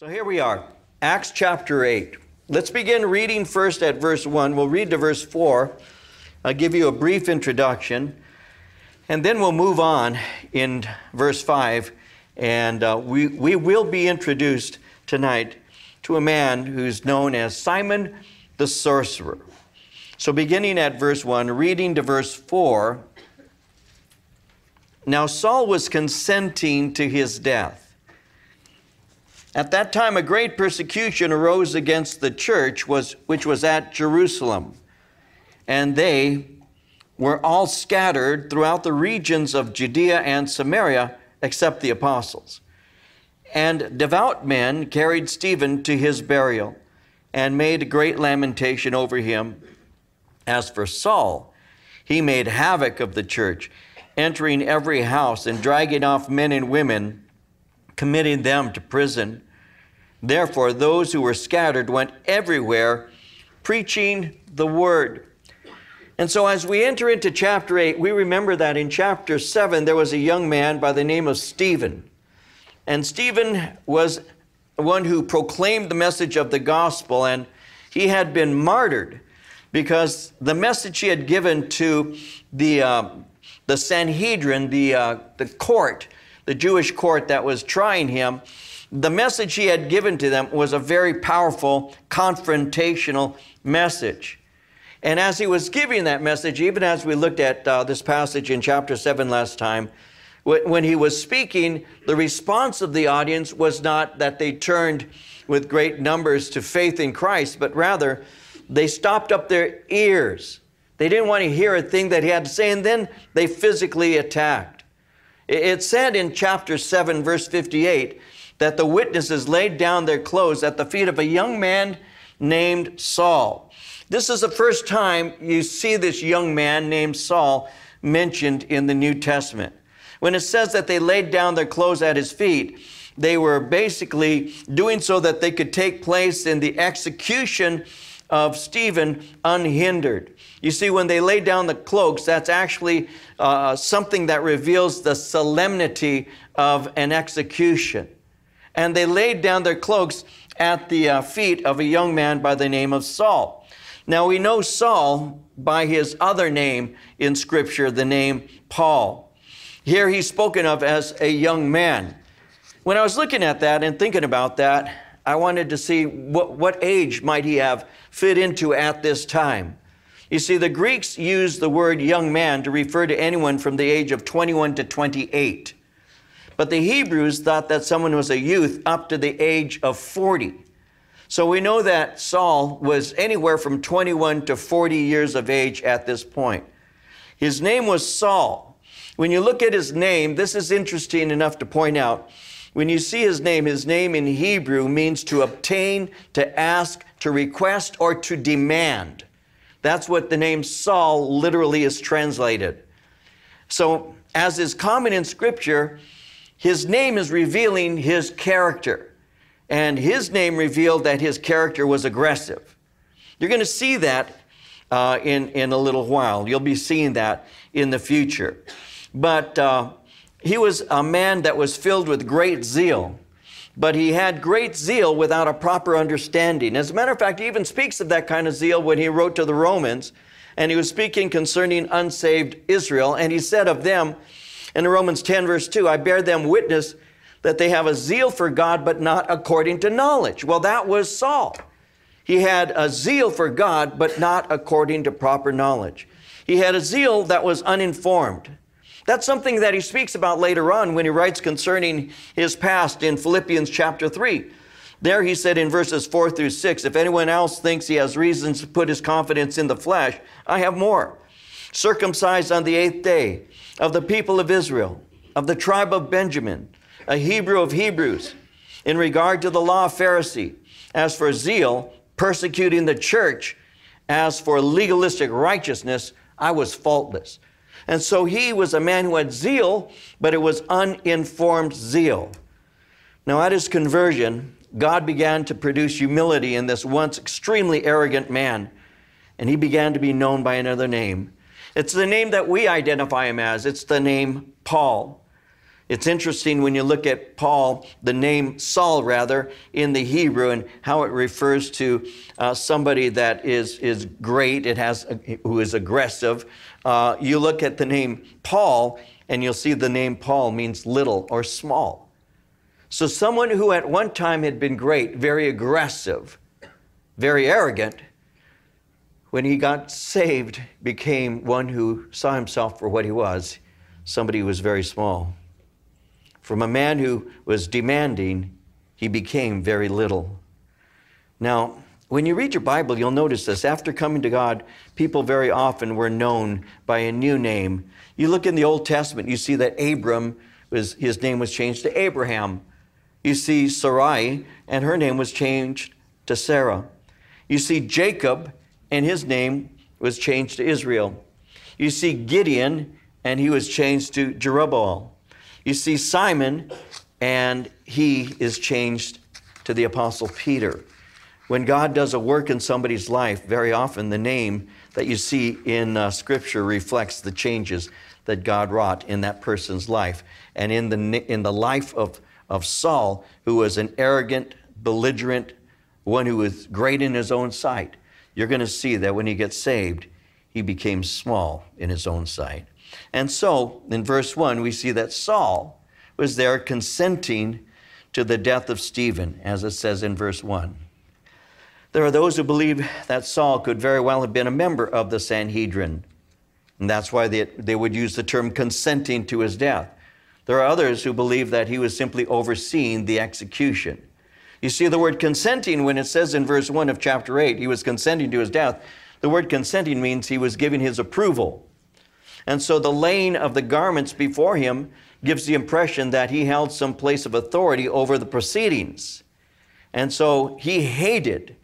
So here we are, Acts chapter 8. Let's begin reading first at verse 1. We'll read to verse 4. I'll give you a brief introduction, and then we'll move on in verse 5. And we will be introduced tonight to a man who's known as Simon the Sorcerer. So beginning at verse 1, reading to verse 4. Now Saul was consenting to his death. At that time, a great persecution arose against the church, which was at Jerusalem, and they were all scattered throughout the regions of Judea and Samaria, except the apostles. And devout men carried Stephen to his burial and made great lamentation over him. As for Saul, he made havoc of the church, entering every house and dragging off men and women, committing them to prison. Therefore, those who were scattered went everywhere preaching the word. And so as we enter into chapter 8, we remember that in chapter 7, there was a young man by the name of Stephen. And Stephen was one who proclaimed the message of the gospel, and he had been martyred because the message he had given to the Sanhedrin, the court, the Jewish court that was trying him, the message he had given to them was a very powerful confrontational message. And as he was giving that message, even as we looked at this passage in chapter 7 last time, when he was speaking, the response of the audience was not that they turned with great numbers to faith in Christ, but rather they stopped up their ears. They didn't want to hear a thing that he had to say, and then they physically attacked. It said in chapter 7, verse 58, that the witnesses laid down their clothes at the feet of a young man named Saul. This is the first time you see this young man named Saul mentioned in the New Testament. When it says that they laid down their clothes at his feet, they were basically doing so that they could take place in the execution of Stephen unhindered. You see, when they lay down the cloaks, that's actually something that reveals the solemnity of an execution. And they laid down their cloaks at the feet of a young man by the name of Saul. Now, we know Saul by his other name in Scripture, the name Paul. Here he's spoken of as a young man. When I was looking at that and thinking about that, I wanted to see what age might he have fit into at this time. You see, the Greeks used the word young man to refer to anyone from the age of 21 to 28. But the Hebrews thought that someone was a youth up to the age of 40. So we know that Saul was anywhere from 21 to 40 years of age at this point. His name was Saul. When you look at his name, this is interesting enough to point out. When you see his name in Hebrew means to obtain, to ask, to request, or to demand. That's what the name Saul literally is translated. So, as is common in Scripture, his name is revealing his character. And his name revealed that his character was aggressive. You're going to see that in a little while. You'll be seeing that in the future. But he was a man that was filled with great zeal, but he had great zeal without a proper understanding. As a matter of fact, he even speaks of that kind of zeal when he wrote to the Romans, and he was speaking concerning unsaved Israel, and he said of them in Romans 10, verse 2, I bear them witness that they have a zeal for God, but not according to knowledge. Well, that was Saul. He had a zeal for God, but not according to proper knowledge. He had a zeal that was uninformed. That's something that he speaks about later on when he writes concerning his past in Philippians chapter 3. There he said in verses 4 through 6, if anyone else thinks he has reasons to put his confidence in the flesh, I have more. Circumcised on the 8th day, of the people of Israel, of the tribe of Benjamin, a Hebrew of Hebrews, in regard to the law of Pharisee, as for zeal, persecuting the church, as for legalistic righteousness, I was faultless. And so he was a man who had zeal, but it was uninformed zeal. Now, at his conversion, God began to produce humility in this once extremely arrogant man, and he began to be known by another name. It's the name that we identify him as. It's the name Paul. It's interesting when you look at Paul, the name Saul, rather, in the Hebrew, and how it refers to somebody that is great, who is aggressive. You look at the name Paul, and you'll see the name Paul means little or small. So someone who at one time had been great, very aggressive, very arrogant, when he got saved, became one who saw himself for what he was, somebody who was very small. From a man who was demanding, he became very little. Now, when you read your Bible, you'll notice this. After coming to God, people very often were known by a new name. You look in the Old Testament, you see that Abram, his name was changed to Abraham. You see Sarai, and her name was changed to Sarah. You see Jacob, and his name was changed to Israel. You see Gideon, and he was changed to Jerubbaal. You see Simon, and he is changed to the Apostle Peter. When God does a work in somebody's life, very often the name that you see in Scripture reflects the changes that God wrought in that person's life. And in the life of Saul, who was an arrogant, belligerent, one who was great in his own sight, you're going to see that when he gets saved, he became small in his own sight. And so, in verse 1, we see that Saul was there consenting to the death of Stephen, as it says in verse 1. There are those who believe that Saul could very well have been a member of the Sanhedrin, and that's why they would use the term consenting to his death. There are others who believe that he was simply overseeing the execution. You see the word consenting when it says in verse 1 of chapter 8, he was consenting to his death. The word consenting means he was giving his approval. And so the laying of the garments before him gives the impression that he held some place of authority over the proceedings. And so he hated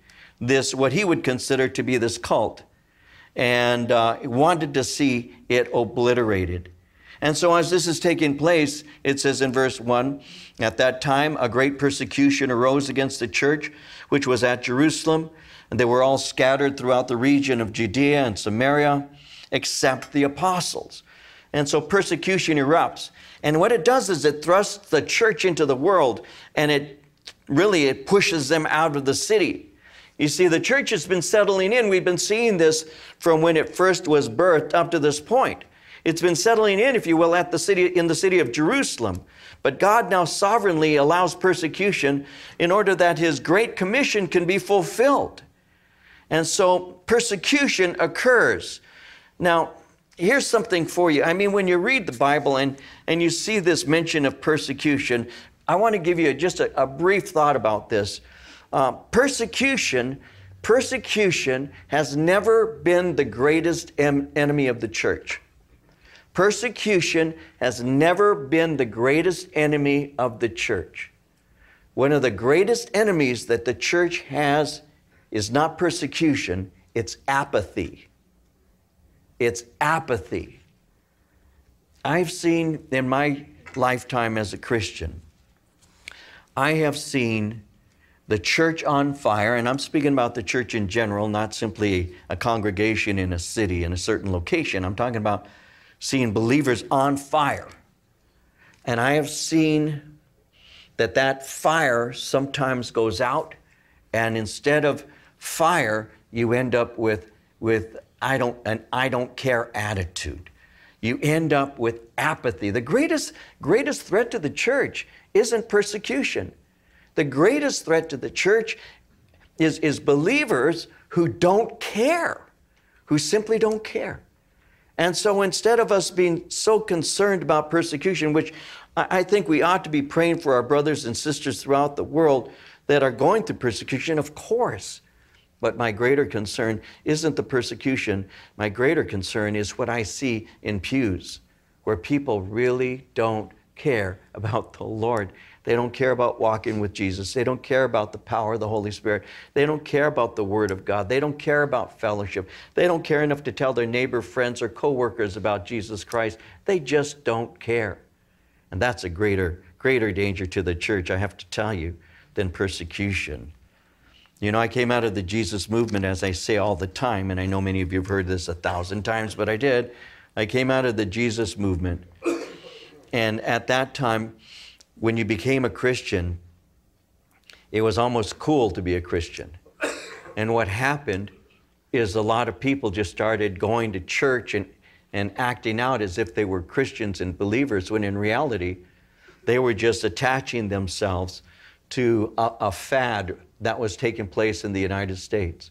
this, what he would consider to be this cult, and wanted to see it obliterated. And so as this is taking place, it says in verse 1, at that time a great persecution arose against the church, which was at Jerusalem, and they were all scattered throughout the region of Judea and Samaria, except the apostles. And so persecution erupts. And what it does is it thrusts the church into the world, and it pushes them out of the city. You see, the church has been settling in. We've been seeing this from when it first was birthed up to this point. It's been settling in, if you will, in the city of Jerusalem. But God now sovereignly allows persecution in order that His great commission can be fulfilled. And so persecution occurs. Now, here's something for you. I mean, when you read the Bible and you see this mention of persecution, I want to give you just a brief thought about this. Persecution has never been the greatest enemy of the church. Persecution has never been the greatest enemy of the church. One of the greatest enemies that the church has is not persecution, it's apathy. It's apathy. I've seen in my lifetime as a Christian, I have seen the church on fire, and I'm speaking about the church in general, not simply a congregation in a city, in a certain location. I'm talking about seeing believers on fire. And I have seen that fire sometimes goes out, and instead of fire, you end up with an I don't care attitude. You end up with apathy. The greatest threat to the church isn't persecution. The greatest threat to the church is believers who don't care, who simply don't care. And so instead of us being so concerned about persecution, which I think we ought to be praying for our brothers and sisters throughout the world that are going through persecution, of course. But my greater concern isn't the persecution. My greater concern is what I see in pews, where people really don't care about the Lord. They don't care about walking with Jesus. They don't care about the power of the Holy Spirit. They don't care about the Word of God. They don't care about fellowship. They don't care enough to tell their neighbor, friends, or coworkers about Jesus Christ. They just don't care. And that's a greater danger to the church, I have to tell you, than persecution. You know, I came out of the Jesus movement, as I say all the time, and I know many of you have heard this 1,000 times, but I did. I came out of the Jesus movement. And at that time, when you became a Christian, it was almost cool to be a Christian. And what happened is a lot of people just started going to church and acting out as if they were Christians and believers, when in reality, they were just attaching themselves to a fad that was taking place in the United States.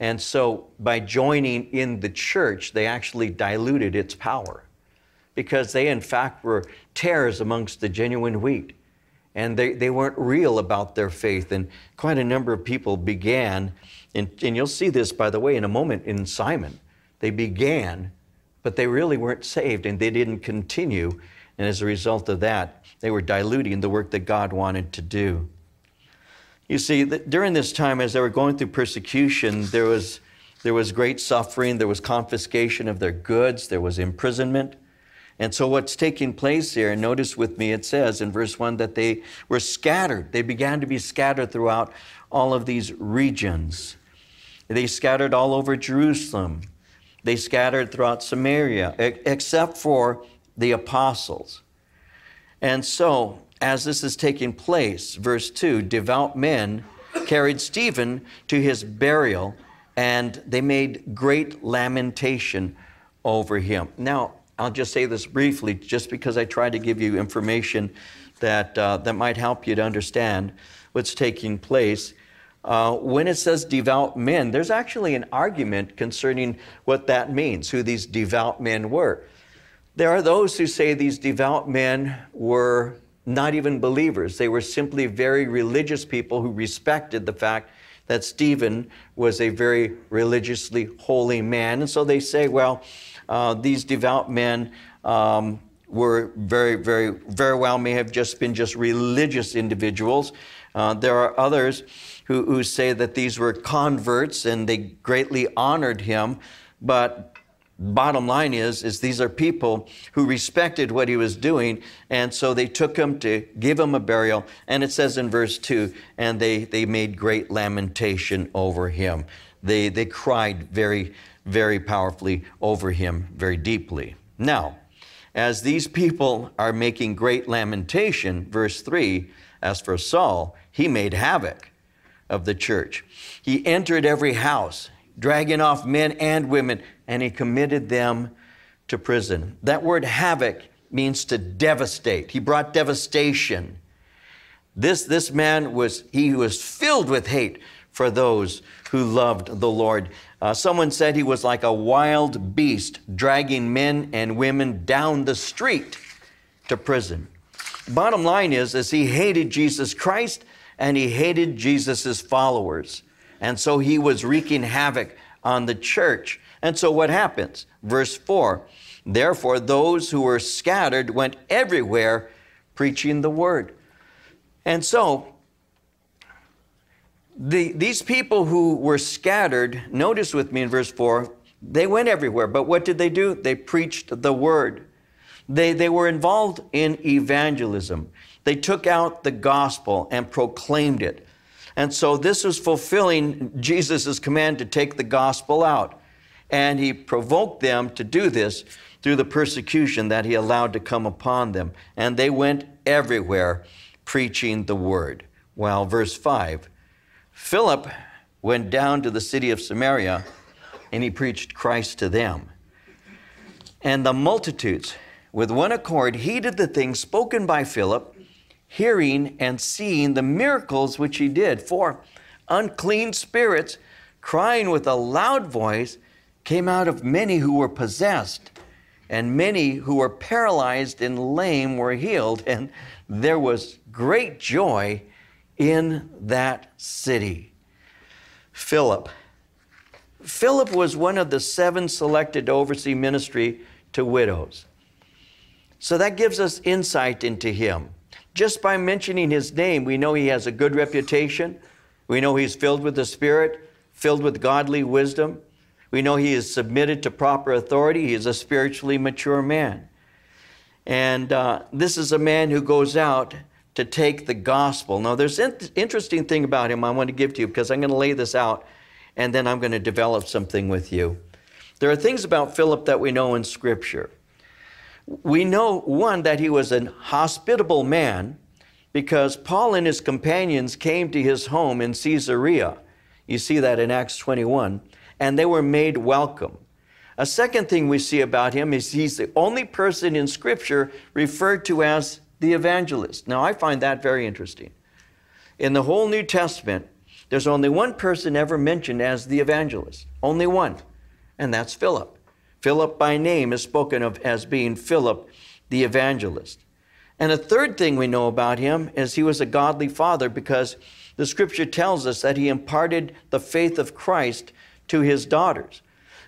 And so by joining in the church, they actually diluted its power, because they in fact were tares amongst the genuine wheat, and they weren't real about their faith. And quite a number of people began, and you'll see this, by the way, in a moment in Simon. They began, but they really weren't saved, and they didn't continue. And as a result of that, they were diluting the work that God wanted to do. You see, that during this time, as they were going through persecution, there was great suffering, there was confiscation of their goods, there was imprisonment. And so what's taking place here, notice with me, it says in verse 1 that they were scattered. They began to be scattered throughout all of these regions. They scattered all over Jerusalem. They scattered throughout Samaria, except for the apostles. And so as this is taking place, verse 2, devout men carried Stephen to his burial, and they made great lamentation over him. Now, I'll just say this briefly, just because I tried to give you information that, that might help you to understand what's taking place. When it says devout men, there's actually an argument concerning what that means, who these devout men were. There are those who say these devout men were not even believers. They were simply very religious people who respected the fact that Stephen was a very religiously holy man. And so they say, well, these devout men were very well may have just been just religious individuals. There are others who say that these were converts and they greatly honored him. But bottom line is these are people who respected what he was doing. And so they took him to give him a burial. And it says in verse 2, and they made great lamentation over him. They cried very powerfully over him, very deeply. Now, as these people are making great lamentation, verse 3, as for Saul, he made havoc of the church. He entered every house, dragging off men and women, and he committed them to prison. That word havoc means to devastate. He brought devastation. This man was, he was filled with hate for those who loved the Lord. Someone said he was like a wild beast, dragging men and women down the street to prison. Bottom line is he hated Jesus Christ and he hated Jesus' followers. And so he was wreaking havoc on the church. And so what happens? Verse 4, therefore those who were scattered went everywhere preaching the word. And so these people who were scattered, notice with me in verse 4, they went everywhere. But what did they do? They preached the word. They were involved in evangelism. They took out the gospel and proclaimed it. And so this was fulfilling Jesus' command to take the gospel out. And he provoked them to do this through the persecution that he allowed to come upon them. And they went everywhere preaching the word. Well, verse 5, Philip went down to the city of Samaria, and he preached Christ to them. And the multitudes, with one accord, heeded the things spoken by Philip, hearing and seeing the miracles which he did. For unclean spirits, crying with a loud voice, came out of many who were possessed, and many who were paralyzed and lame were healed. And there was great joy in that city. Philip was one of the 7 selected to oversee ministry to widows. So that gives us insight into him. Just by mentioning his name, we know he has a good reputation. We know he's filled with the Spirit, filled with godly wisdom. We know he is submitted to proper authority. He is a spiritually mature man. And this is a man who goes out to take the gospel. Now, there's an interesting thing about him I want to give to you, because I'm going to lay this out, and then I'm going to develop something with you. There are things about Philip that we know in Scripture. We know, one, that he was an hospitable man because Paul and his companions came to his home in Caesarea. You see that in Acts 21. And they were made welcome. A second thing we see about him is he's the only person in Scripture referred to as the evangelist. Now, I find that very interesting. In the whole New Testament, there's only one person ever mentioned as the evangelist. Only one. And that's Philip. Philip by name is spoken of as being Philip the evangelist. And a third thing we know about him is he was a godly father because the Scripture tells us that he imparted the faith of Christ to his daughters.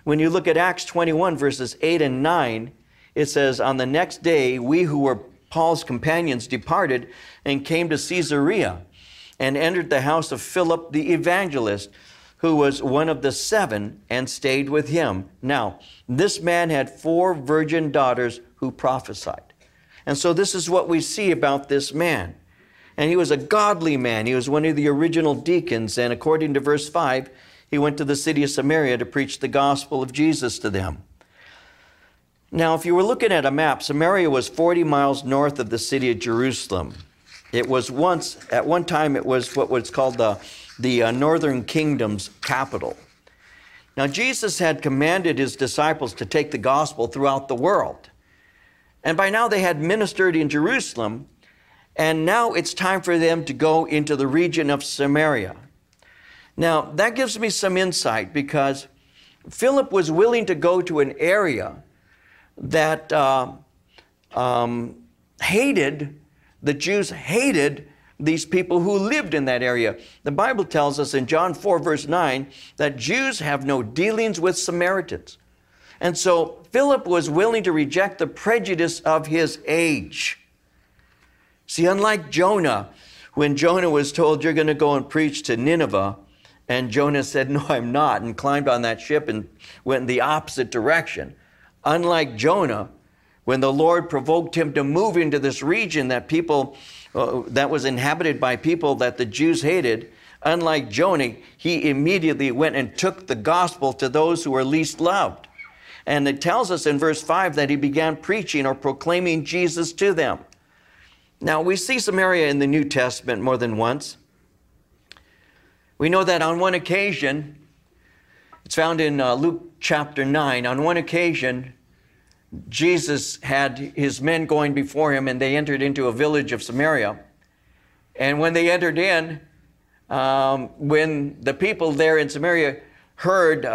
When you look at Acts 21, verses 8 and 9, it says, "On the next day, we who were Paul's companions departed and came to Caesarea and entered the house of Philip the evangelist, who was one of the seven, and stayed with him." Now, this man had 4 virgin daughters who prophesied. And so this is what we see about this man. And he was a godly man. He was one of the original deacons. And according to verse 5, he went to the city of Samaria to preach the gospel of Jesus to them. Now, if you were looking at a map, Samaria was 40 miles north of the city of Jerusalem. It was once, at one time, it was what was called the northern kingdom's capital. Now, Jesus had commanded his disciples to take the gospel throughout the world. And by now they had ministered in Jerusalem, and now it's time for them to go into the region of Samaria. Now, that gives me some insight because Philip was willing to go to an area that the Jews hated these people who lived in that area. The Bible tells us in John 4, verse 9, that Jews have no dealings with Samaritans. And so Philip was willing to reject the prejudice of his age. See, unlike Jonah, when Jonah was told, "You're going to go and preach to Nineveh," and Jonah said, "No, I'm not," and climbed on that ship and went in the opposite direction. Unlike Jonah, when the Lord provoked him to move into this region that people that was inhabited by people that the Jews hated, unlike Jonah, he immediately went and took the gospel to those who were least loved. And it tells us in verse 5 that he began preaching or proclaiming Jesus to them. Now, we see Samaria in the New Testament more than once. We know that on one occasion, it's found in Luke chapter 9, on one occasion, Jesus had his men going before him, and they entered into a village of Samaria. And when they entered in, when the people there in Samaria heard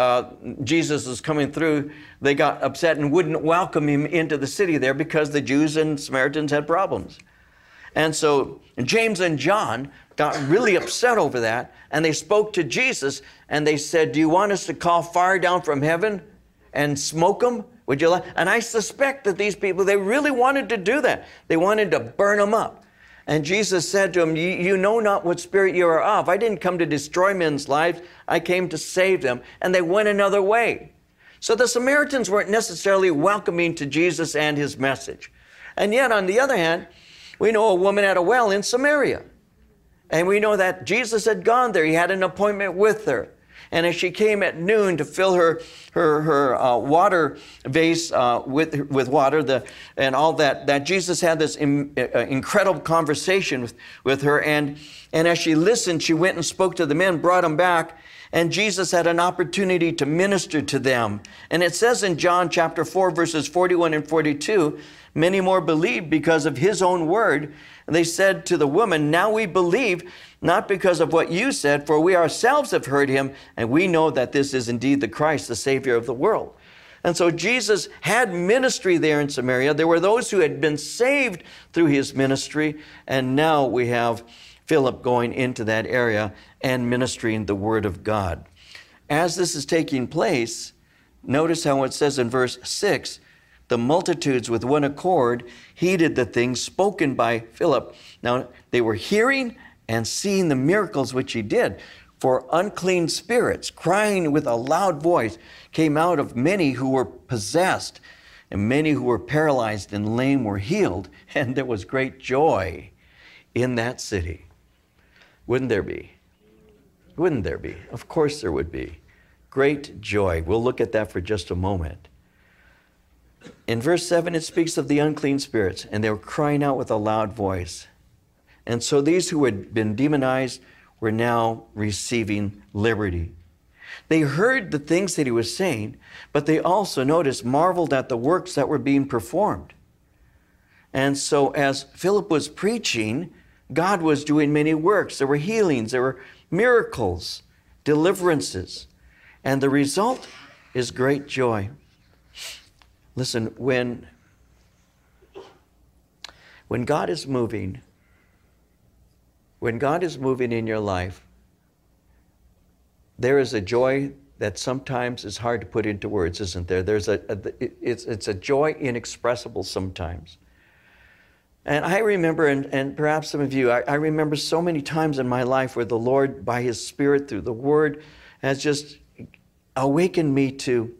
Jesus was coming through, they got upset and wouldn't welcome him into the city there because the Jews and Samaritans had problems. And so James and John got really upset over that, and they spoke to Jesus, and they said, "Do you want us to call fire down from heaven and smoke them? Would you like?" And I suspect that these people, they really wanted to do that. They wanted to burn them up. And Jesus said to them, "You know not what spirit you are of. I didn't come to destroy men's lives. I came to save them." And they went another way. So the Samaritans weren't necessarily welcoming to Jesus and his message. And yet, on the other hand, we know a woman at a well in Samaria. And we know that Jesus had gone there. He had an appointment with her. And as she came at noon to fill her water vase with water and all that, Jesus had this incredible conversation with her. And as she listened, she went and spoke to the men, brought them back. And Jesus had an opportunity to minister to them. And it says in John chapter 4, verses 41 and 42, "Many more believed because of his own word. And they said to the woman, 'Now we believe, not because of what you said, for we ourselves have heard him, and we know that this is indeed the Christ, the Savior of the world.'" And so Jesus had ministry there in Samaria. There were those who had been saved through his ministry, and now we have Philip going into that area and ministering the word of God. As this is taking place, notice how it says in verse 6, "The multitudes with one accord heeded the things spoken by Philip." Now, they were hearing and seeing the miracles which he did. "For unclean spirits, crying with a loud voice, came out of many who were possessed, and many who were paralyzed and lame were healed, and there was great joy in that city." Wouldn't there be? Wouldn't there be? Of course there would be. Great joy. We'll look at that for just a moment. In verse 7, it speaks of the unclean spirits, and they were crying out with a loud voice. And so these who had been demonized were now receiving liberty. They heard the things that he was saying, but they also noticed, marveled at the works that were being performed. And so as Philip was preaching, God was doing many works. There were healings, there were miracles, deliverances, and the result is great joy. Listen, when God is moving, when God is moving in your life, there is a joy that sometimes is hard to put into words, isn't there? There's it's a joy inexpressible sometimes. And I remember, and perhaps some of you, I remember so many times in my life where the Lord, by His Spirit, through the Word, has just awakened me to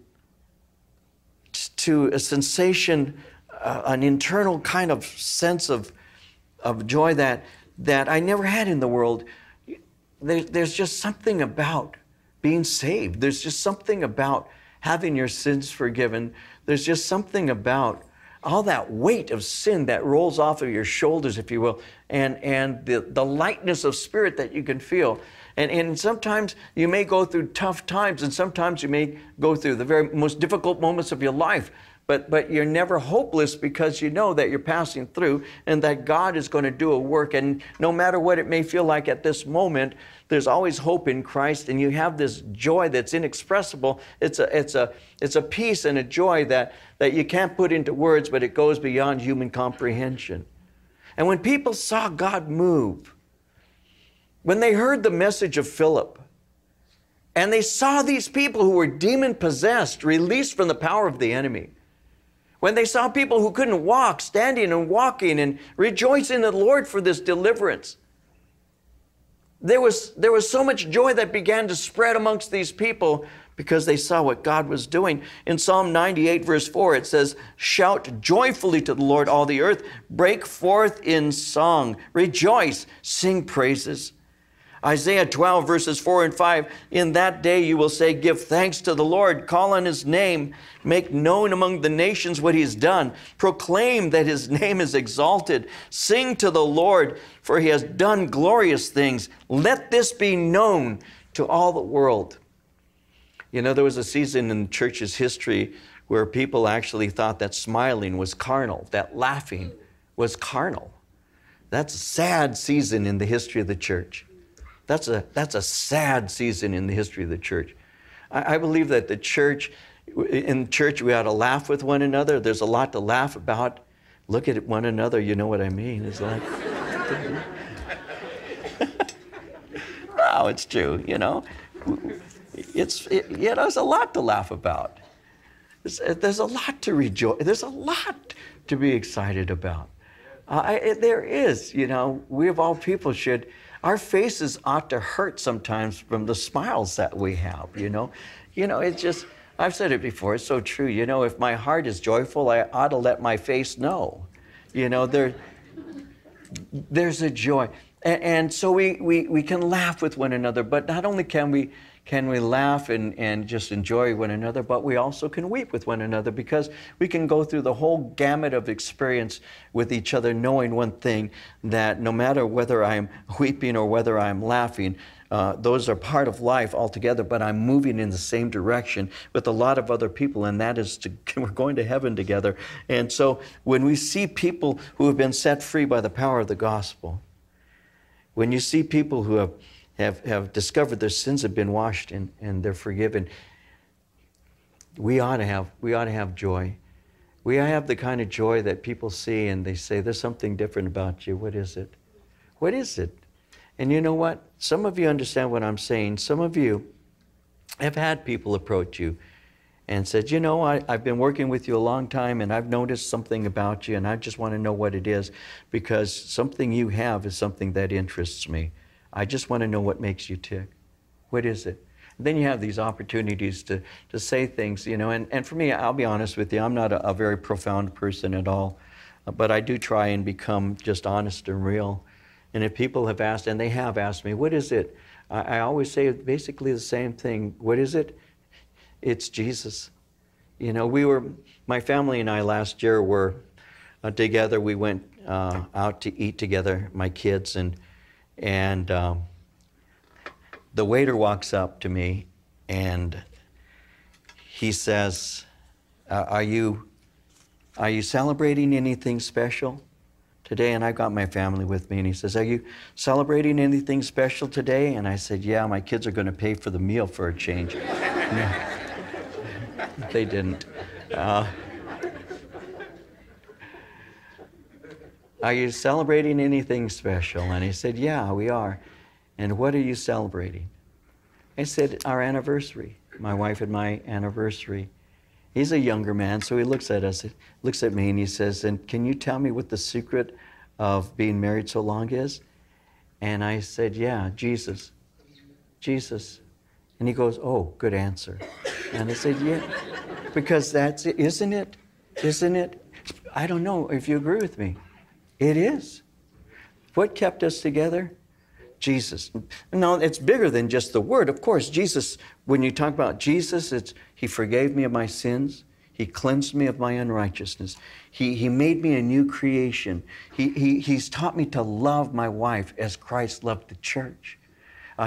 a sensation, an internal kind of sense of joy that I never had in the world. There's just something about being saved. There's just something about having your sins forgiven. There's just something about all that weight of sin that rolls off of your shoulders, if you will, and the lightness of spirit that you can feel. And sometimes you may go through tough times, and sometimes you may go through the very most difficult moments of your life, but you're never hopeless, because you know that you're passing through and that God is going to do a work. And no matter what it may feel like at this moment, there's always hope in Christ, and you have this joy that's inexpressible. It's a peace and a joy that you can't put into words, but it goes beyond human comprehension. And when people saw God move, when they heard the message of Philip, and they saw these people who were demon-possessed, released from the power of the enemy, when they saw people who couldn't walk, standing and walking and rejoicing in the Lord for this deliverance, there was so much joy that began to spread amongst these people, because they saw what God was doing. In Psalm 98, verse 4, it says, "Shout joyfully to the Lord, all the earth. Break forth in song. Rejoice. Sing praises." Isaiah 12, verses 4 and 5, "In that day you will say, give thanks to the Lord. Call on His name. Make known among the nations what He's done. Proclaim that His name is exalted. Sing to the Lord, for He has done glorious things. Let this be known to all the world." You know, there was a season in the church's history where people actually thought that smiling was carnal, that laughing was carnal. That's a sad season in the history of the church. That's a sad season in the history of the church. I believe that in church, we ought to laugh with one another. There's a lot to laugh about. Look at one another, you know what I mean. It's like, wow, it's true, you know. You know, there's a lot to laugh about. There's a lot to rejoice. There's a lot to be excited about. There is, you know. We of all people should. Our faces ought to hurt sometimes from the smiles that we have, you know. You know, it's just. I've said it before. It's so true. You know, if my heart is joyful, I ought to let my face know. You know, there's a joy, and so we can laugh with one another. But not only can we laugh and just enjoy one another, but we also can weep with one another, because we can go through the whole gamut of experience with each other, knowing one thing, that no matter whether I'm weeping or whether I'm laughing, those are part of life altogether, but I'm moving in the same direction with a lot of other people, and that is we're going to heaven together. And so when we see people who have been set free by the power of the gospel, when you see people who have discovered their sins have been washed and they're forgiven, we ought to have joy. We ought to have the kind of joy that people see and they say, there's something different about you. What is it? What is it? And you know what? Some of you understand what I'm saying. Some of you have had people approach you and said, you know, I've been working with you a long time and I've noticed something about you and I just want to know what it is, because something you have is something that interests me. I just want to know what makes you tick. What is it? And then you have these opportunities to say things, you know, and for me, I'll be honest with you, I'm not a very profound person at all, but I do try and become just honest and real. And if people have asked, and they have asked me, what is it? I always say basically the same thing. What is it? It's Jesus. You know, my family and I last year were together. We went out to eat together, my kids, and the waiter walks up to me and he says, "Are you celebrating anything special today?" And I've got my family with me, and he says, "Are you celebrating anything special today?" And I said, "Yeah, my kids are going to pay for the meal for a change." They didn't. "Are you celebrating anything special?" And he said, "Yeah, we are." "And what are you celebrating?" I said, "Our anniversary, my wife and my anniversary." He's a younger man, so he looks at us, looks at me, and he says, "And can you tell me what the secret of being married so long is?" And I said, "Yeah, Jesus. Jesus." And he goes, "Oh, good answer." And I said, "Yeah, because that's it, isn't it? Isn't it?" I don't know if you agree with me. It is. What kept us together? Jesus. No, it's bigger than just the word. Of course, Jesus, when you talk about Jesus, it's He forgave me of my sins. He cleansed me of my unrighteousness. He made me a new creation. He's taught me to love my wife as Christ loved the church.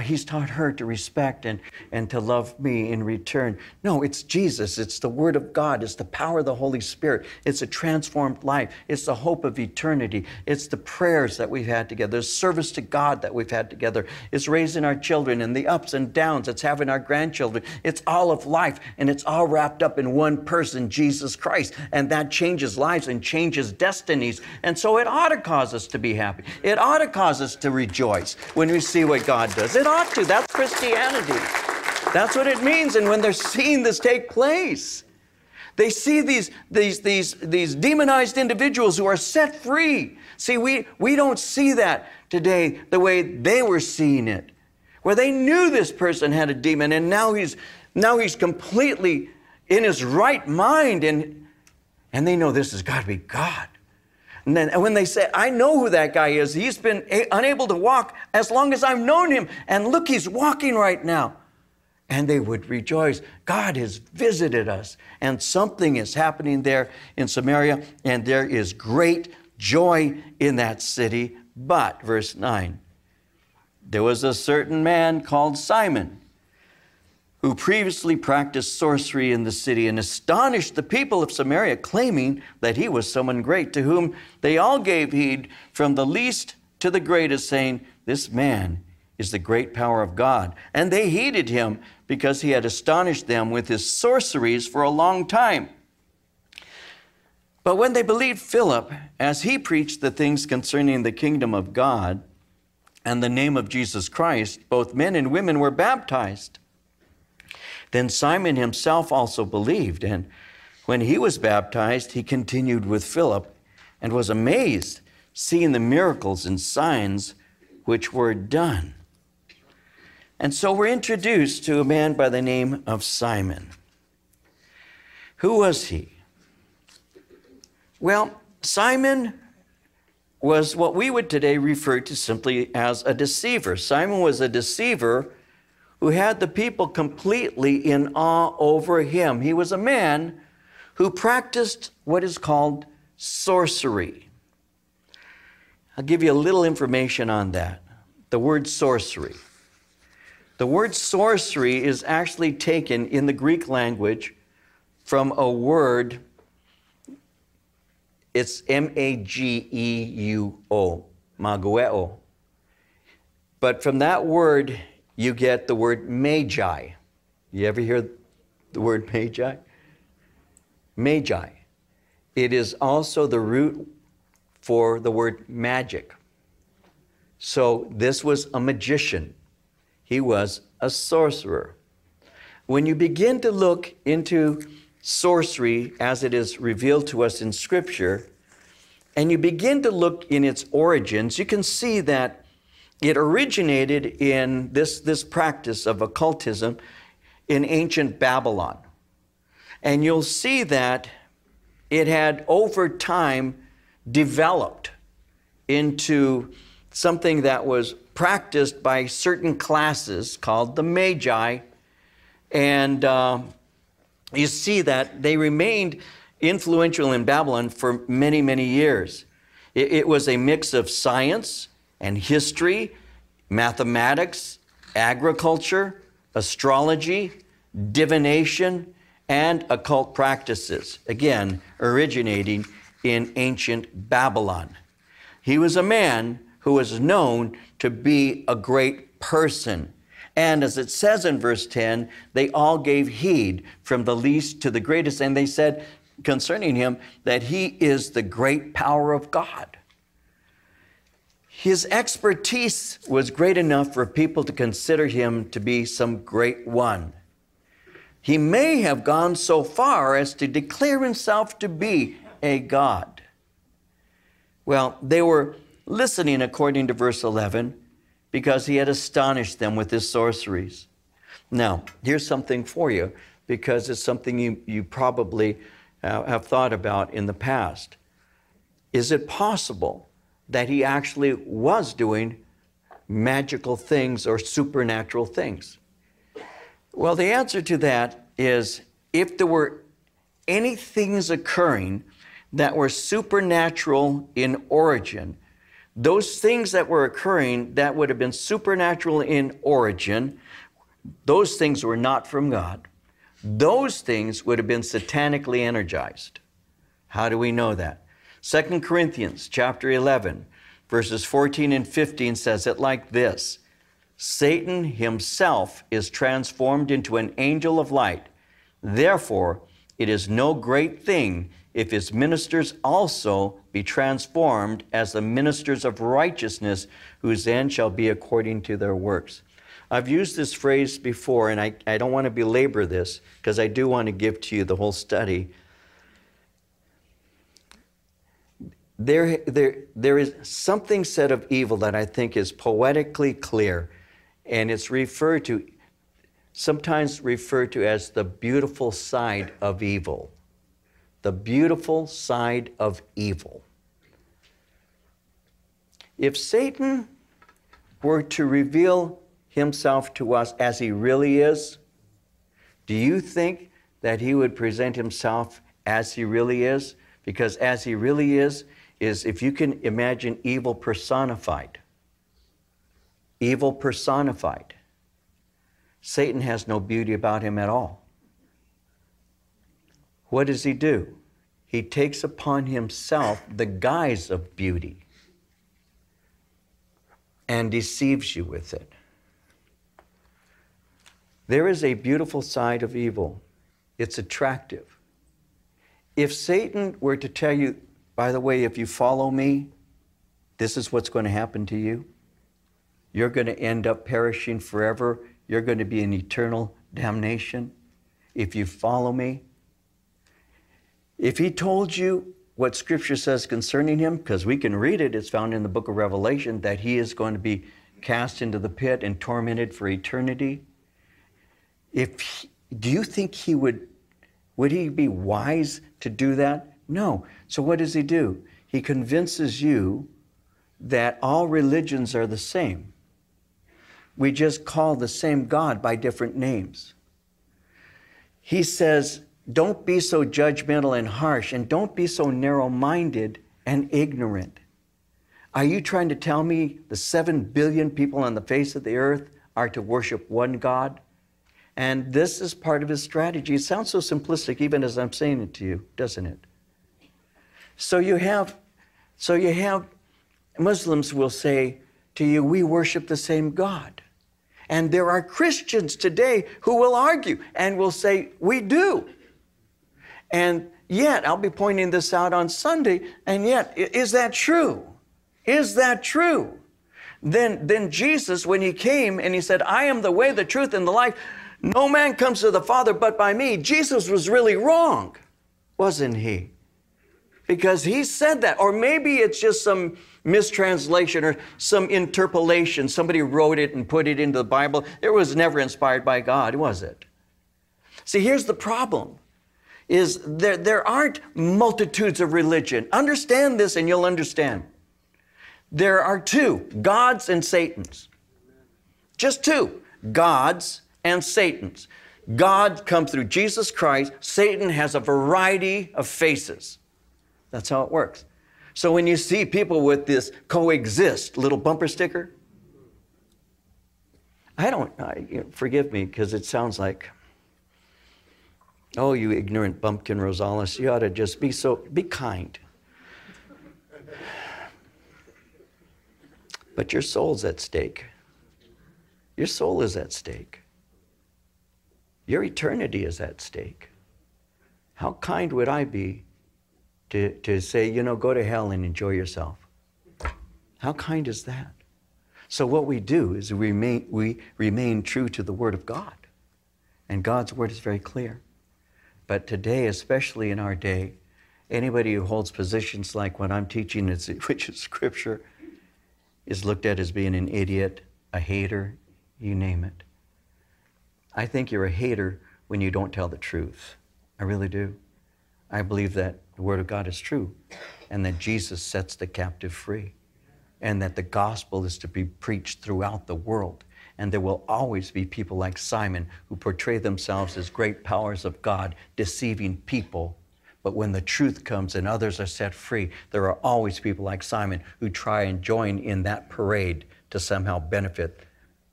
He's taught her to respect and to love me in return. No, it's Jesus. It's the Word of God. It's the power of the Holy Spirit. It's a transformed life. It's the hope of eternity. It's the prayers that we've had together. It's service to God that we've had together. It's raising our children and the ups and downs. It's having our grandchildren. It's all of life, and it's all wrapped up in one person, Jesus Christ. And that changes lives and changes destinies. And so it ought to cause us to be happy. It ought to cause us to rejoice when we see what God does. It ought to. That's Christianity. That's what it means. And when they're seeing this take place, they see these demonized individuals who are set free. See, we don't see that today the way they were seeing it, where they knew this person had a demon, and now he's completely in his right mind, and they know this has got to be God. And then when they say, "I know who that guy is. He's been unable to walk as long as I've known him. And look, he's walking right now." And they would rejoice. God has visited us. And something is happening there in Samaria. And there is great joy in that city. But, verse 9, "There was a certain man called Simon, who previously practiced sorcery in the city and astonished the people of Samaria, claiming that he was someone great, to whom they all gave heed, from the least to the greatest, saying, 'This man is the great power of God.' And they heeded him because he had astonished them with his sorceries for a long time. But when they believed Philip, as he preached the things concerning the kingdom of God and the name of Jesus Christ, both men and women were baptized. Then Simon himself also believed, and when he was baptized, he continued with Philip and was amazed, seeing the miracles and signs which were done." And so we're introduced to a man by the name of Simon. Who was he? Well, Simon was what we would today refer to simply as a deceiver. Simon was a deceiver who had the people completely in awe over him. He was a man who practiced what is called sorcery. I'll give you a little information on that. The word sorcery. The word sorcery is actually taken in the Greek language from a word, it's M-A-G-E-U-O, magueo. But from that word, you get the word magi. You ever hear the word magi? Magi. It is also the root for the word magic. So this was a magician. He was a sorcerer. When you begin to look into sorcery as it is revealed to us in Scripture, and you begin to look in its origins, you can see that it originated in this practice of occultism in ancient Babylon. And you'll see that it had over time developed into something that was practiced by certain classes called the Magi. And you see that they remained influential in Babylon for many, many years. It was a mix of science and history, mathematics, agriculture, astrology, divination, and occult practices, again, originating in ancient Babylon. He was a man who was known to be a great person. And as it says in verse 10, they all gave heed from the least to the greatest, and they said concerning him that he is the great power of God. His expertise was great enough for people to consider him to be some great one. He may have gone so far as to declare himself to be a god. Well, they were listening according to verse 11 because he had astonished them with his sorceries. Now, here's something for you because it's something you probably have thought about in the past. Is it possible that he actually was doing magical things or supernatural things? Well, the answer to that is if there were any things occurring that were supernatural in origin, those things that were occurring that would have been supernatural in origin, those things were not from God. Those things would have been satanically energized. How do we know that? 2 Corinthians chapter 11, verses 14 and 15 says it like this: Satan himself is transformed into an angel of light. Therefore, it is no great thing if his ministers also be transformed as the ministers of righteousness, whose end shall be according to their works. I've used this phrase before, and I don't want to belabor this because I do want to give to you the whole study. There is something said of evil that I think is poetically clear, and it's referred to, sometimes referred to as the beautiful side of evil. The beautiful side of evil. If Satan were to reveal himself to us as he really is, do you think that he would present himself as he really is? Because as he really is if you can imagine evil personified. Evil personified. Satan has no beauty about him at all. What does he do? He takes upon himself the guise of beauty and deceives you with it. There is a beautiful side of evil. It's attractive. If Satan were to tell you, by the way, if you follow me, this is what's going to happen to you. You're going to end up perishing forever. You're going to be in eternal damnation. If you follow me, if he told you what Scripture says concerning him, because we can read it, it's found in the book of Revelation, that he is going to be cast into the pit and tormented for eternity. Do you think he would he be wise to do that? No. So what does he do? He convinces you that all religions are the same. We just call the same God by different names. He says, don't be so judgmental and harsh, and don't be so narrow-minded and ignorant. Are you trying to tell me the 7 billion people on the face of the earth are to worship one God? And this is part of his strategy. It sounds so simplistic even as I'm saying it to you, doesn't it? So you have Muslims will say to you, we worship the same God. And there are Christians today who will argue and will say, we do. And yet, I'll be pointing this out on Sunday, and yet, is that true? Is that true? Then Jesus, when he came and he said, I am the way, the truth, and the life, no man comes to the Father but by me. Jesus was really wrong, wasn't he? Because he said that, or maybe it's just some mistranslation or some interpolation. Somebody wrote it and put it into the Bible. It was never inspired by God, was it? See, here's the problem. Is there aren't multitudes of religion. Understand this and you'll understand. There are two, gods and Satans. Just two, gods and Satans. God comes through Jesus Christ. Satan has a variety of faces. That's how it works. So when you see people with this coexist little bumper sticker, forgive me, because it sounds like, oh, you ignorant bumpkin Rosales, you ought to just be kind. But your soul's at stake. Your soul is at stake. Your eternity is at stake. How kind would I be to say, you know, go to hell and enjoy yourself? How kind is that? So what we do is we remain true to the Word of God. And God's Word is very clear. But today, especially in our day, anybody who holds positions like what I'm teaching, which is Scripture, is looked at as being an idiot, a hater, you name it. I think you're a hater when you don't tell the truth. I really do. I believe that the Word of God is true and that Jesus sets the captive free and that the gospel is to be preached throughout the world. And there will always be people like Simon who portray themselves as great powers of God, deceiving people. But when the truth comes and others are set free, there are always people like Simon who try and join in that parade to somehow benefit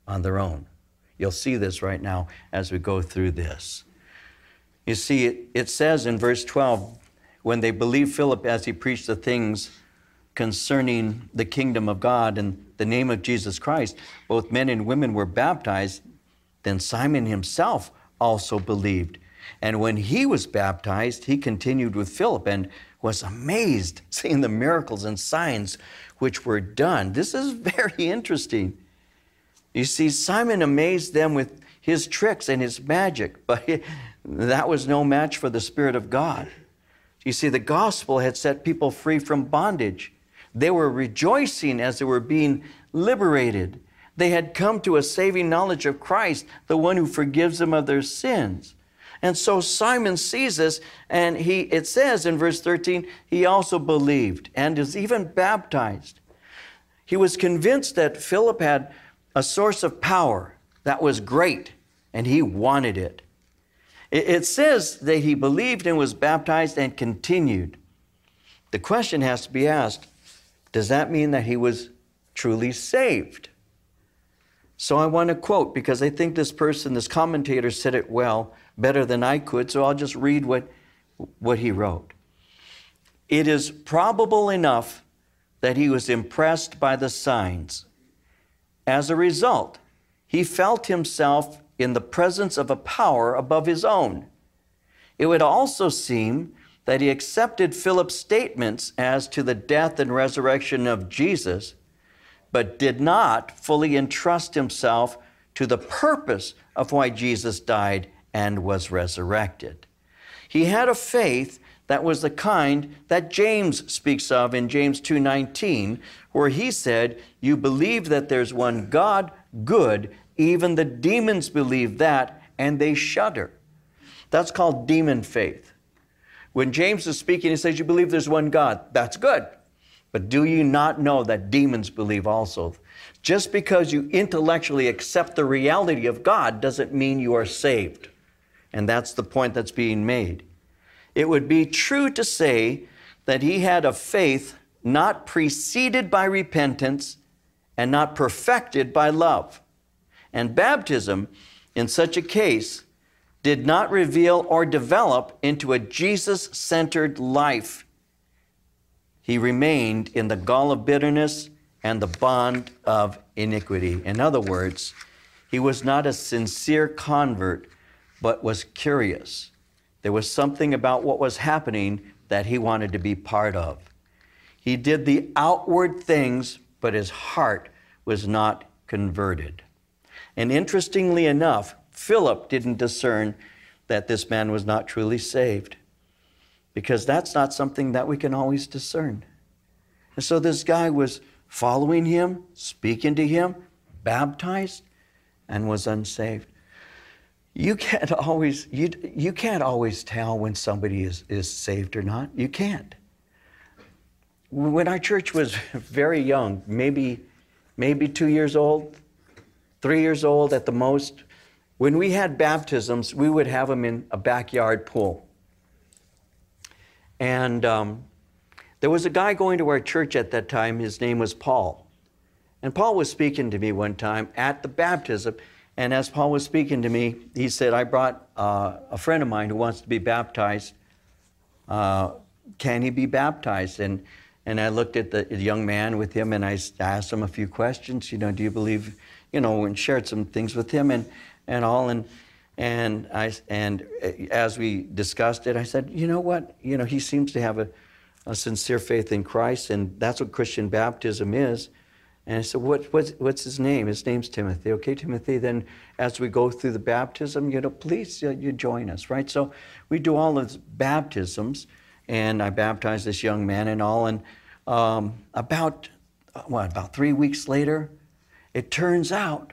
on their own. You'll see this right now as we go through this. You see, it says in verse 12, when they believed Philip as he preached the things concerning the kingdom of God and the name of Jesus Christ, both men and women were baptized. Then Simon himself also believed. And when he was baptized, he continued with Philip and was amazed, seeing the miracles and signs which were done. This is very interesting. You see, Simon amazed them with his tricks and his magic, but that was no match for the Spirit of God. You see, the gospel had set people free from bondage. They were rejoicing as they were being liberated. They had come to a saving knowledge of Christ, the one who forgives them of their sins. And so Simon sees this, and it says in verse 13, he also believed and is even baptized. He was convinced that Philip had a source of power that was great, and he wanted it. It says that he believed and was baptized and continued. The question has to be asked, does that mean that he was truly saved? So I want to quote, because I think this commentator said it well, better than I could, so I'll just read what he wrote. It is probable enough that he was impressed by the signs. As a result, he felt himself in the presence of a power above his own. It would also seem that he accepted Philip's statements as to the death and resurrection of Jesus, but did not fully entrust himself to the purpose of why Jesus died and was resurrected. He had a faith that was the kind that James speaks of in James 2:19, where he said, you believe that there's one God, good, even the demons believe that, and they shudder. That's called demon faith. When James is speaking, he says, you believe there's one God, that's good. But do you not know that demons believe also? Just because you intellectually accept the reality of God doesn't mean you are saved. And that's the point that's being made. It would be true to say that he had a faith not preceded by repentance and not perfected by love. And baptism, in such a case, did not reveal or develop into a Jesus-centered life. He remained in the gall of bitterness and the bond of iniquity. In other words, he was not a sincere convert, but was curious. There was something about what was happening that he wanted to be part of. He did the outward things, but his heart was not converted. And interestingly enough, Philip didn't discern that this man was not truly saved, because that's not something that we can always discern. And so this guy was following him, speaking to him, baptized, and was unsaved. You can't always tell when somebody is saved or not. You can't. When our church was very young, maybe 2 years old, 3 years old at the most, When we had baptisms, we would have them in a backyard pool. And there was a guy going to our church at that time. His name was Paul. And Paul was speaking to me one time at the baptism. And as Paul was speaking to me, he said, I brought a friend of mine who wants to be baptized. Can he be baptized? And I looked at the young man with him, and I asked him a few questions. You know, do you believe, you know, and shared some things with him and all. And as we discussed it, I said, you know what? You know, he seems to have a sincere faith in Christ, and that's what Christian baptism is. And I said, what's his name? His name's Timothy. Okay, Timothy, then as we go through the baptism, you know, please you join us, right? So we do all those baptisms, and I baptized this young man and all. And about 3 weeks later, it turns out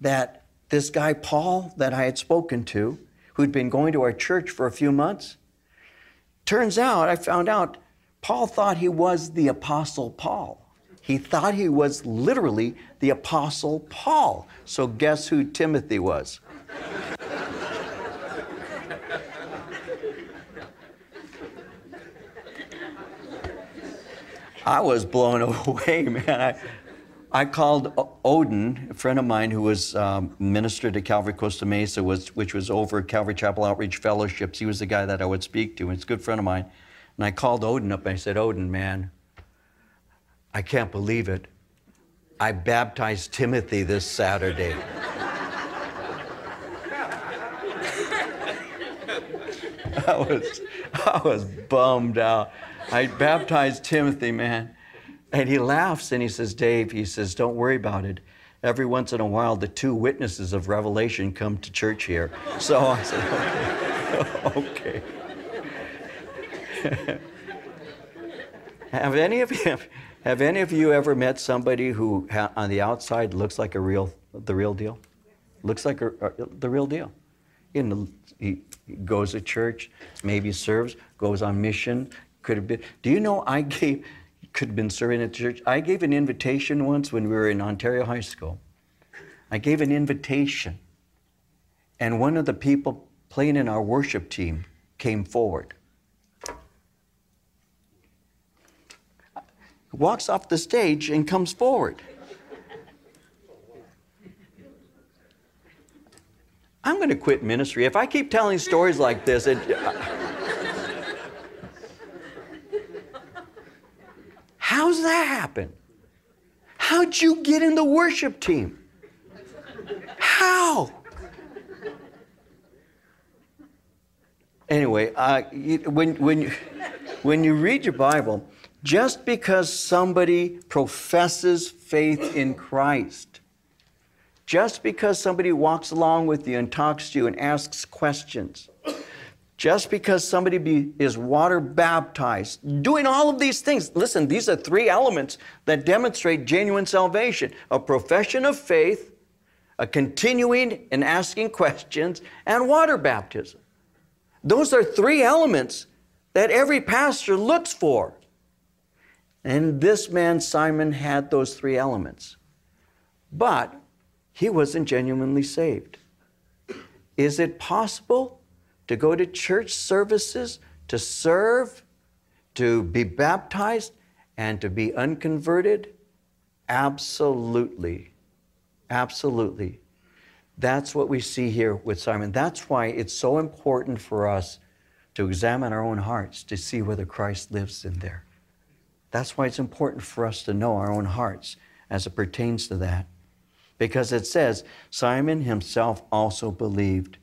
that this guy, Paul, that I had spoken to, who'd been going to our church for a few months, turns out, I found out, Paul thought he was the Apostle Paul. He thought he was literally the Apostle Paul. So guess who Timothy was? I was blown away, man. I called Odin, a friend of mine who was ministered to Calvary Costa Mesa, which was over Calvary Chapel Outreach Fellowships. He was the guy that I would speak to, and it's a good friend of mine. And I called Odin up and I said, Odin, man, I can't believe it. I baptized Timothy this Saturday. I was bummed out. I baptized Timothy, man. And he laughs and he says, Dave, he says, don't worry about it. Every once in a while, the two witnesses of Revelation come to church here. So I said, okay. Okay. Have any of you ever met somebody who on the outside looks like the real deal? Looks like the real deal. You know, he goes to church, maybe serves, goes on mission, could have been. Do you know could have been serving at the church? I gave an invitation once when we were in Ontario High School. I gave an invitation, and one of the people playing in our worship team came forward. Walks off the stage and comes forward. I'm going to quit ministry. If I keep telling stories like this, how's that happen? How'd you get in the worship team? How? Anyway, when you read your Bible, just because somebody professes faith in Christ, just because somebody walks along with you and talks to you and asks questions, just because somebody is water baptized, doing all of these things. Listen, these are three elements that demonstrate genuine salvation: a profession of faith, a continuing and asking questions, and water baptism. Those are three elements that every pastor looks for. And this man, Simon, had those three elements, but he wasn't genuinely saved. Is it possible to go to church services, to serve, to be baptized, and to be unconverted? Absolutely. Absolutely. That's what we see here with Simon. That's why it's so important for us to examine our own hearts to see whether Christ lives in there. That's why it's important for us to know our own hearts as it pertains to that. Because it says, Simon himself also believed.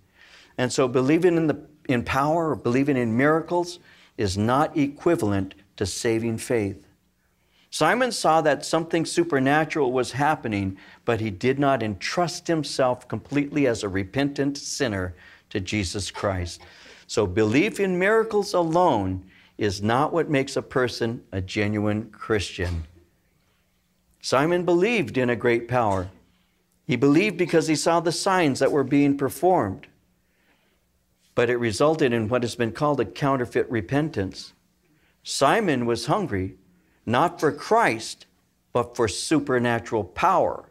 And so believing in power or believing in miracles is not equivalent to saving faith. Simon saw that something supernatural was happening, but he did not entrust himself completely as a repentant sinner to Jesus Christ. So belief in miracles alone is not what makes a person a genuine Christian. Simon believed in a great power. He believed because he saw the signs that were being performed. But it resulted in what has been called a counterfeit repentance. Simon was hungry, not for Christ, but for supernatural power.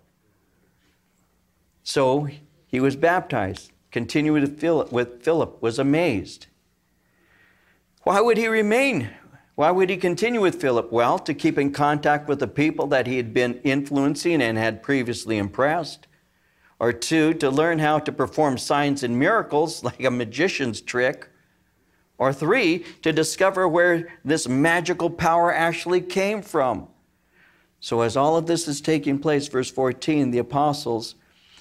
So He was baptized, continued with Philip, was amazed. Why would he remain? Why would he continue with Philip? Well, to keep in contact with the people that he had been influencing and had previously impressed. Or two, to learn how to perform signs and miracles like a magician's trick. Or three, to discover where this magical power actually came from. So as all of this is taking place, verse 14, the apostles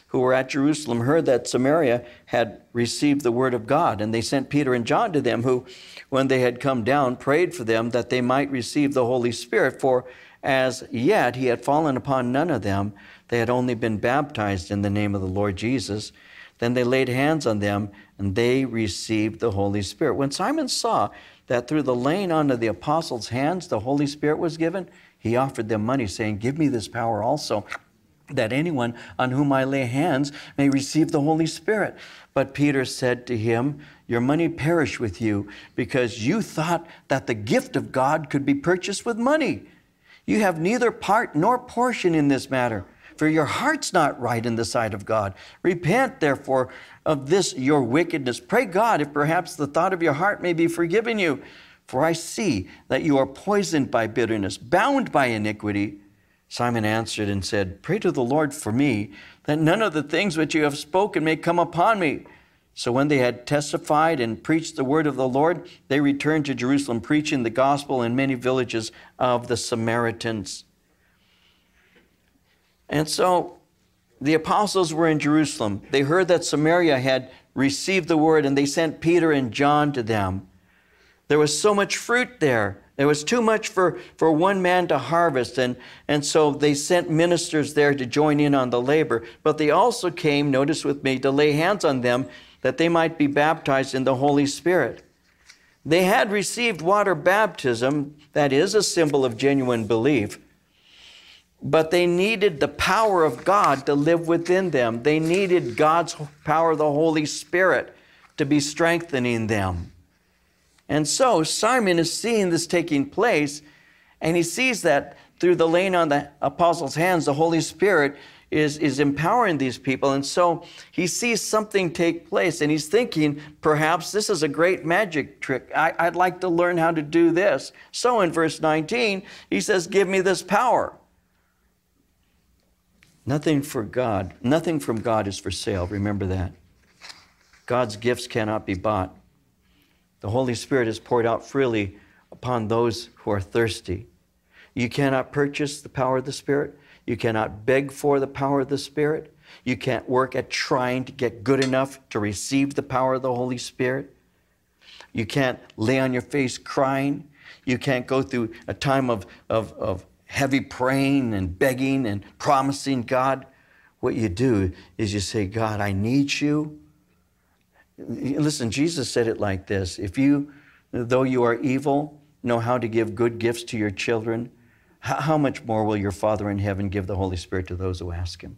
who were at Jerusalem heard that Samaria had received the word of God, and they sent Peter and John to them, who, when they had come down, prayed for them that they might receive the Holy Spirit, for as yet he had fallen upon none of them. They had only been baptized in the name of the Lord Jesus. Then they laid hands on them, and they received the Holy Spirit. When Simon saw that through the laying on of the apostles' hands the Holy Spirit was given, he offered them money, saying, "Give me this power also, that anyone on whom I lay hands may receive the Holy Spirit." But Peter said to him, "Your money perish with you, because you thought that the gift of God could be purchased with money. You have neither part nor portion in this matter, for your heart's not right in the sight of God. Repent, therefore, of this your wickedness. Pray God, if perhaps the thought of your heart may be forgiven you. For I see that you are poisoned by bitterness, bound by iniquity." Simon answered and said, "Pray to the Lord for me, that none of the things which you have spoken may come upon me." So when they had testified and preached the word of the Lord, they returned to Jerusalem, preaching the gospel in many villages of the Samaritans. And so the apostles were in Jerusalem. They heard that Samaria had received the word, and they sent Peter and John to them. There was so much fruit there. There was too much for one man to harvest, and so they sent ministers there to join in on the labor. But they also came, notice with me, to lay hands on them that they might be baptized in the Holy Spirit. They had received water baptism, that is a symbol of genuine belief, but they needed the power of God to live within them. They needed God's power, the Holy Spirit, to be strengthening them. And so Simon is seeing this taking place, and he sees that through the laying on the apostles' hands, the Holy Spirit is empowering these people. And so he sees something take place, and he's thinking, perhaps this is a great magic trick. I'd like to learn how to do this. So in verse 19, he says, "Give me this power." Nothing from God is for sale. Remember that. God's gifts cannot be bought. The Holy Spirit is poured out freely upon those who are thirsty. You cannot purchase the power of the Spirit. You cannot beg for the power of the Spirit. You can't work at trying to get good enough to receive the power of the Holy Spirit. You can't lay on your face crying. You can't go through a time of heavy praying and begging and promising God. What you do is you say, "God, I need you." Listen, Jesus said it like this: "If you, though you are evil, know how to give good gifts to your children, how much more will your Father in heaven give the Holy Spirit to those who ask him?"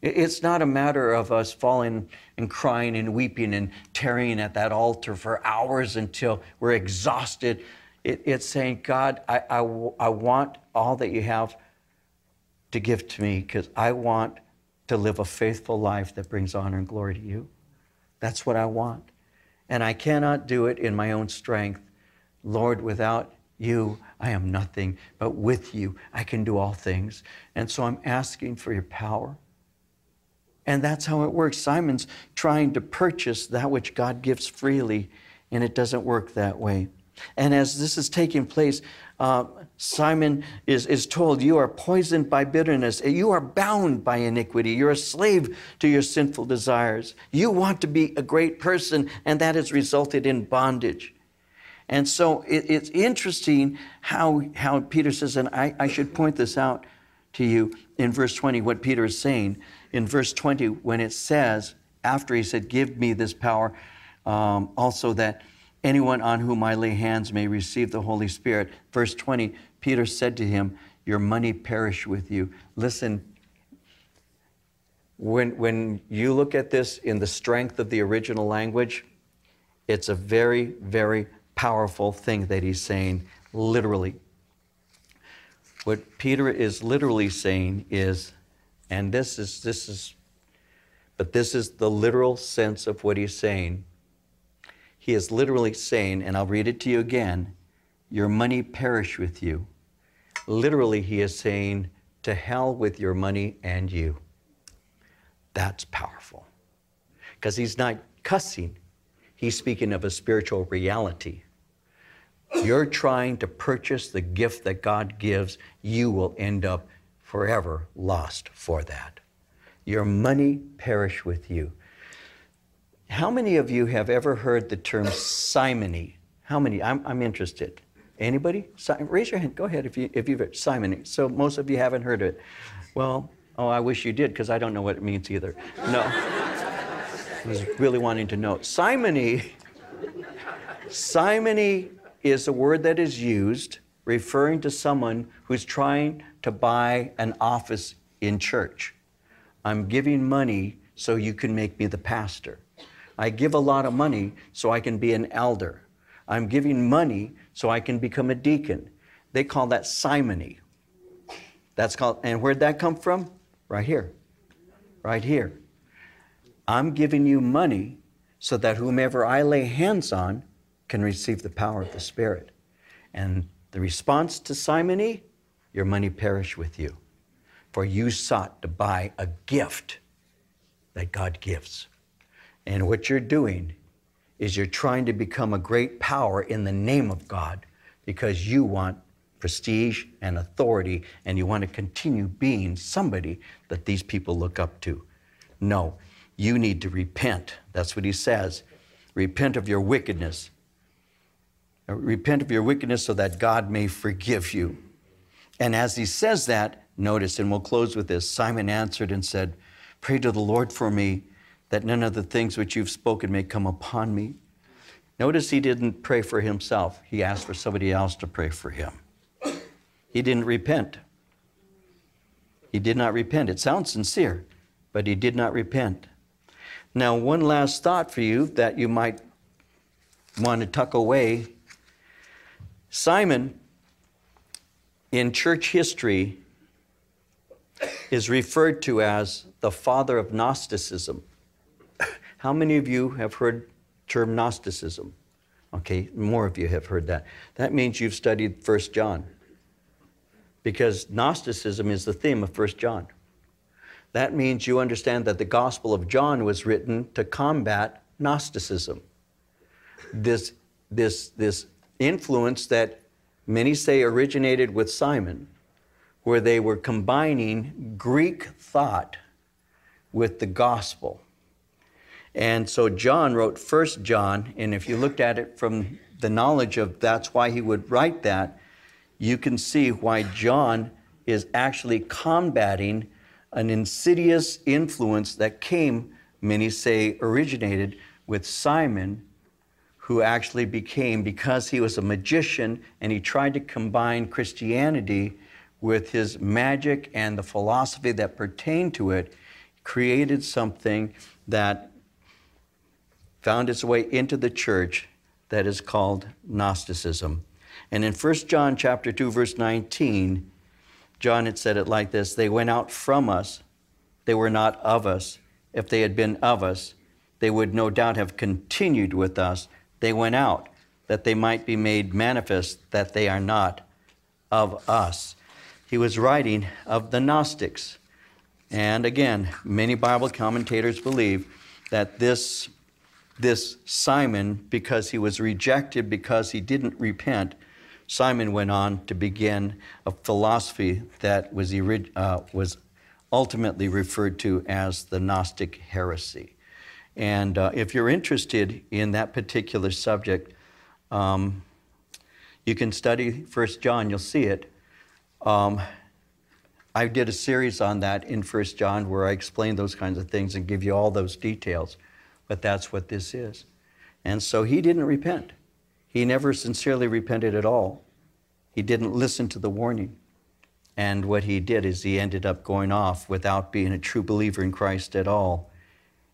It's not a matter of us falling and crying and weeping and tearing at that altar for hours until we're exhausted. It's saying, "God, I want all that you have to give to me, because I want to live a faithful life that brings honor and glory to you. That's what I want. And I cannot do it in my own strength. Lord, without you, I am nothing. But with you, I can do all things. And so I'm asking for your power." And that's how it works. Simon's trying to purchase that which God gives freely, and it doesn't work that way. And as this is taking place, Simon is told, "You are poisoned by bitterness. You are bound by iniquity. You're a slave to your sinful desires. You want to be a great person, and that has resulted in bondage." And so it's interesting how Peter says, and I should point this out to you in verse 20, what Peter is saying. In verse 20, when it says, after he said, "Give me this power," also that anyone on whom I lay hands may receive the Holy Spirit. Verse 20, Peter said to him, "Your money perish with you." Listen, when you look at this in the strength of the original language, it's a very, very powerful thing that he's saying, literally. What Peter is literally saying is, and this is But this is the literal sense of what he's saying. He is literally saying, and I'll read it to you again, your money perish with you. Literally, he is saying, to hell with your money and you. That's powerful. Because he's not cussing. He's speaking of a spiritual reality. You're trying to purchase the gift that God gives. You will end up forever lost for that. Your money perish with you. How many of you have ever heard the term simony? How many? I'm interested. Anybody? Raise your hand. Go ahead if you've heard simony. So most of you haven't heard of it. Well, oh, I wish you did, because I don't know what it means either. No. I was really wanting to know. Simony is a word that is used referring to someone who's trying to buy an office in church. I'm giving money so you can make me the pastor. I give a lot of money so I can be an elder. I'm giving money so I can become a deacon. They call that simony. That's called, and where'd that come from? Right here. Right here. I'm giving you money so that whomever I lay hands on can receive the power of the Spirit. And the response to simony, your money perish with you. For you sought to buy a gift that God gives. And what you're doing is you're trying to become a great power in the name of God because you want prestige and authority and you want to continue being somebody that these people look up to. No, you need to repent. That's what he says. Repent of your wickedness. Repent of your wickedness so that God may forgive you. And as he says that, notice, and we'll close with this. Simon answered and said, pray to the Lord for me, that none of the things which you've spoken may come upon me. Notice he didn't pray for himself. He asked for somebody else to pray for him. He didn't repent. He did not repent. It sounds sincere, but he did not repent. Now, one last thought for you that you might want to tuck away. Simon, in church history, is referred to as the father of Gnosticism. How many of you have heard the term Gnosticism? Okay, more of you have heard that. That means you've studied 1 John, because Gnosticism is the theme of 1 John. That means you understand that the Gospel of John was written to combat Gnosticism, this influence that many say originated with Simon, where they were combining Greek thought with the gospel. And so John wrote 1 John, and if you looked at it from the knowledge of that's why he would write that, you can see why John is actually combating an insidious influence that came, many say originated with Simon, who actually became, because he was a magician and he tried to combine Christianity with his magic and the philosophy that pertained to it, created something that found its way into the church that is called Gnosticism. And in 1 John chapter 2, verse 19, John had said it like this, they went out from us, they were not of us. If they had been of us, they would no doubt have continued with us. They went out that they might be made manifest that they are not of us. He was writing of the Gnostics. And again, many Bible commentators believe that this Simon, because he was rejected because he didn't repent, Simon went on to begin a philosophy that was ultimately referred to as the Gnostic heresy. And if you're interested in that particular subject, you can study 1 John, you'll see it. I did a series on that in 1 John where I explain those kinds of things and give you all those details, but that's what this is. And so he didn't repent. He never sincerely repented at all. He didn't listen to the warning. And what he did is he ended up going off without being a true believer in Christ at all,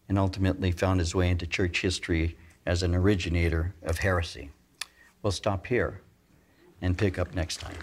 and ultimately found his way into church history as an originator of heresy. We'll stop here and pick up next time.